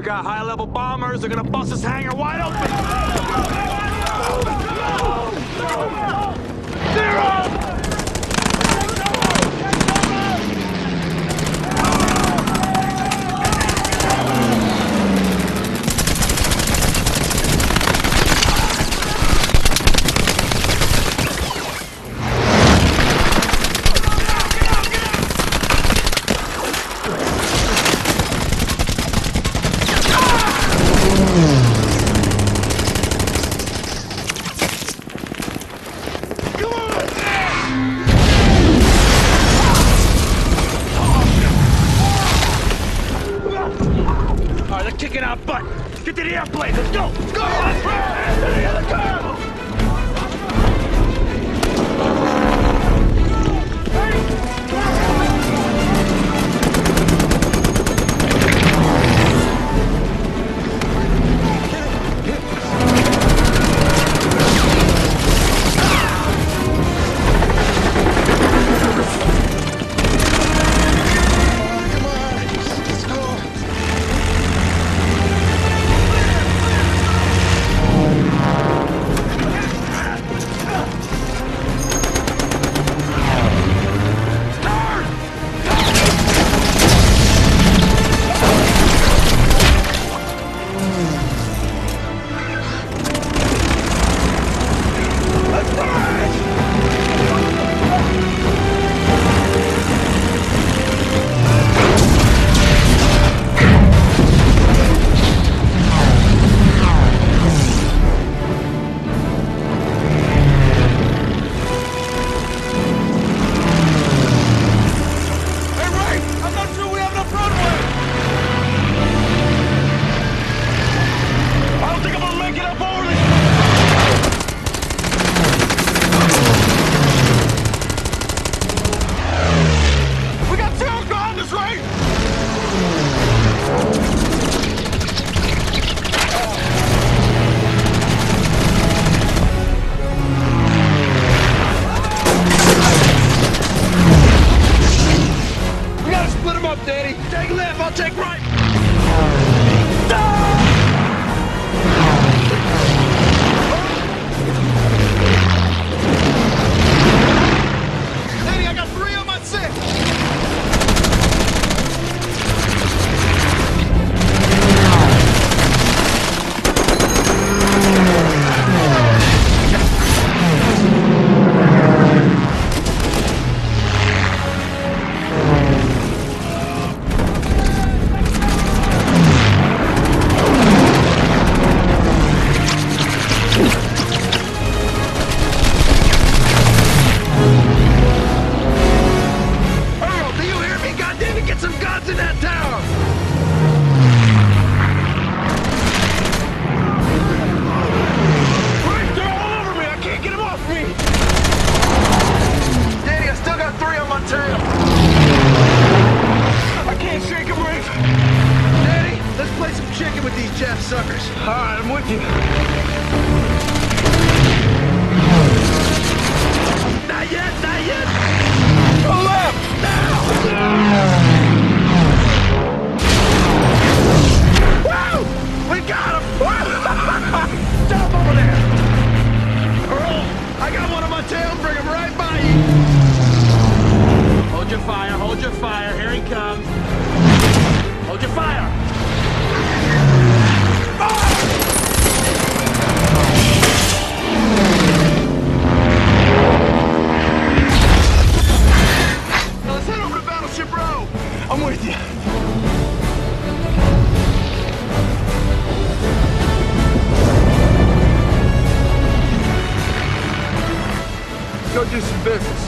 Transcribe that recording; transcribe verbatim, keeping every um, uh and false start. We got high-level bombers. They're gonna bust this hangar wide open. Zero! Business.